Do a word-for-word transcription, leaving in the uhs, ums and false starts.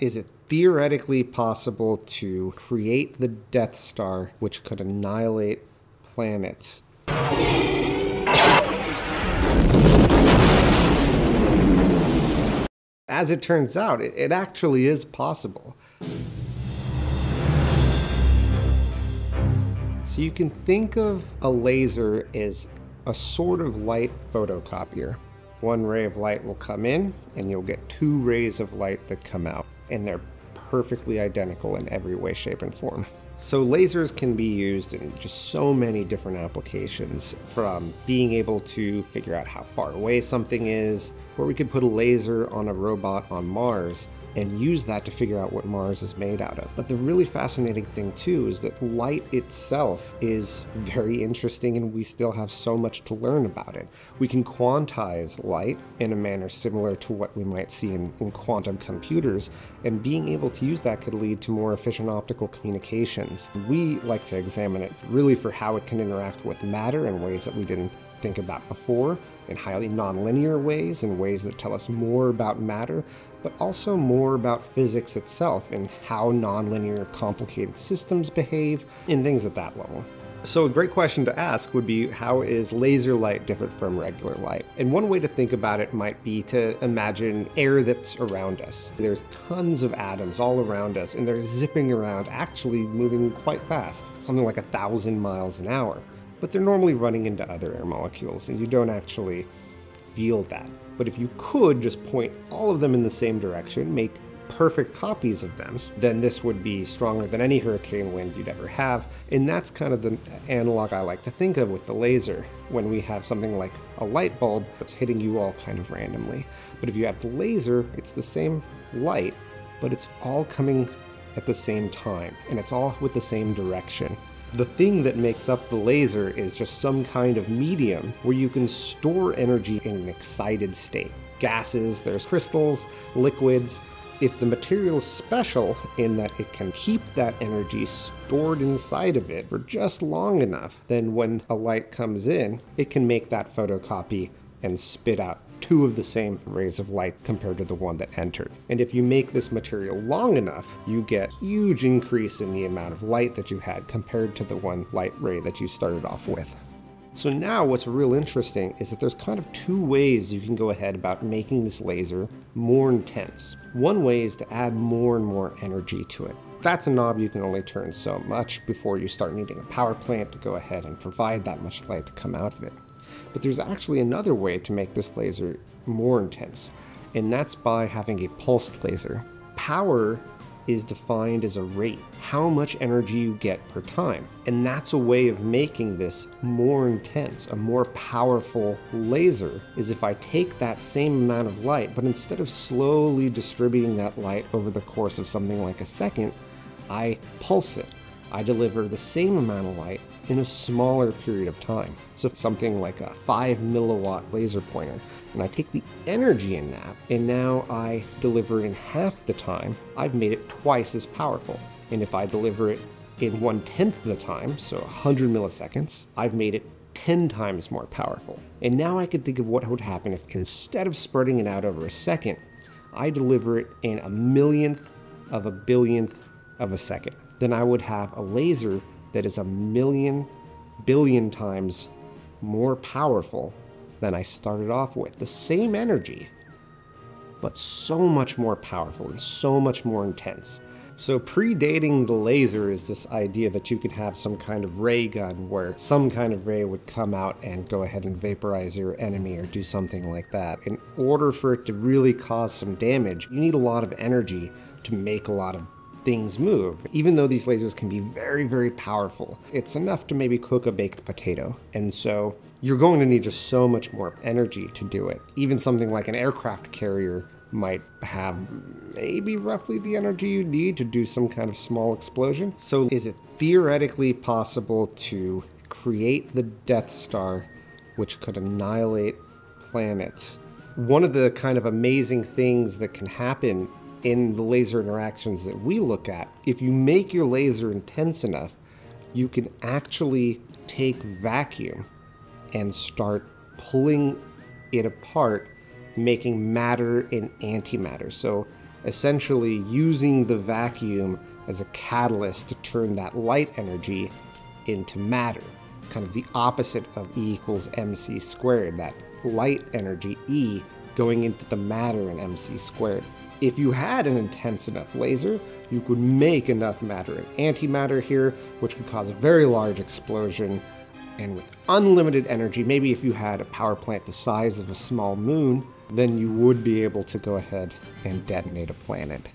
Is it theoretically possible to create the Death Star, which could annihilate planets? As it turns out, it, it actually is possible. So you can think of a laser as a sort of light photocopier. One ray of light will come in, and you'll get two rays of light that come out. And they're perfectly identical in every way, shape, and form. So lasers can be used in just so many different applications, from being able to figure out how far away something is, or we could put a laser on a robot on Mars and use that to figure out what Mars is made out of. But the really fascinating thing too is that light itself is very interesting, and we still have so much to learn about it. We can quantize light in a manner similar to what we might see in, in quantum computers, and being able to use that could lead to more efficient optical communications. We like to examine it really for how it can interact with matter in ways that we didn't think about before, in highly nonlinear ways, in ways that tell us more about matter, but also more about physics itself and how nonlinear complicated systems behave and things at that level. So a great question to ask would be, how is laser light different from regular light? And one way to think about it might be to imagine air that's around us. There's tons of atoms all around us, and they're zipping around, actually moving quite fast, something like a thousand miles an hour. But they're normally running into other air molecules, and you don't actually feel that. But if you could just point all of them in the same direction, make perfect copies of them, then this would be stronger than any hurricane wind you'd ever have. And that's kind of the analog I like to think of with the laser, when we have something like a light bulb that's hitting you all kind of randomly. But if you have the laser, it's the same light, but it's all coming at the same time, and it's all with the same direction. The thing that makes up the laser is just some kind of medium where you can store energy in an excited state. Gases, there's crystals, liquids. If the material is special in that it can keep that energy stored inside of it for just long enough, then when a light comes in, it can make that photocopy and spit out two of the same rays of light compared to the one that entered. And if you make this material long enough, you get a huge increase in the amount of light that you had compared to the one light ray that you started off with. So now what's real interesting is that there's kind of two ways you can go ahead about making this laser more intense. One way is to add more and more energy to it. That's a knob you can only turn so much before you start needing a power plant to go ahead and provide that much light to come out of it. But there's actually another way to make this laser more intense, and that's by having a pulsed laser. Power is defined as a rate, how much energy you get per time. And that's a way of making this more intense, a more powerful laser, is if I take that same amount of light, but instead of slowly distributing that light over the course of something like a second, I pulse it. I deliver the same amount of light in a smaller period of time. So something like a five milliwatt laser pointer, and I take the energy in that, and now I deliver it in half the time, I've made it twice as powerful. And if I deliver it in one tenth the time, so one hundred milliseconds, I've made it ten times more powerful. And now I could think of what would happen if, instead of spreading it out over a second, I deliver it in a millionth of a billionth of a second. Then I would have a laser that is a million billion times more powerful than I started off with. The same energy, but so much more powerful and so much more intense. So predating the laser is this idea that you could have some kind of ray gun where some kind of ray would come out and go ahead and vaporize your enemy or do something like that. In order for it to really cause some damage, you need a lot of energy to make a lot of things move. Even though these lasers can be very, very powerful, it's enough to maybe cook a baked potato. And so you're going to need just so much more energy to do it. Even something like an aircraft carrier might have maybe roughly the energy you need to do some kind of small explosion. So is it theoretically possible to create the Death Star, which could annihilate planets? One of the kind of amazing things that can happen in the laser interactions that we look at, if you make your laser intense enough, you can actually take vacuum and start pulling it apart, making matter and antimatter. So essentially using the vacuum as a catalyst to turn that light energy into matter, kind of the opposite of E equals M C squared, that light energy E going into the matter in M C squared. If you had an intense enough laser, you could make enough matter and antimatter here, which could cause a very large explosion. And with unlimited energy, maybe if you had a power plant the size of a small moon, then you would be able to go ahead and detonate a planet.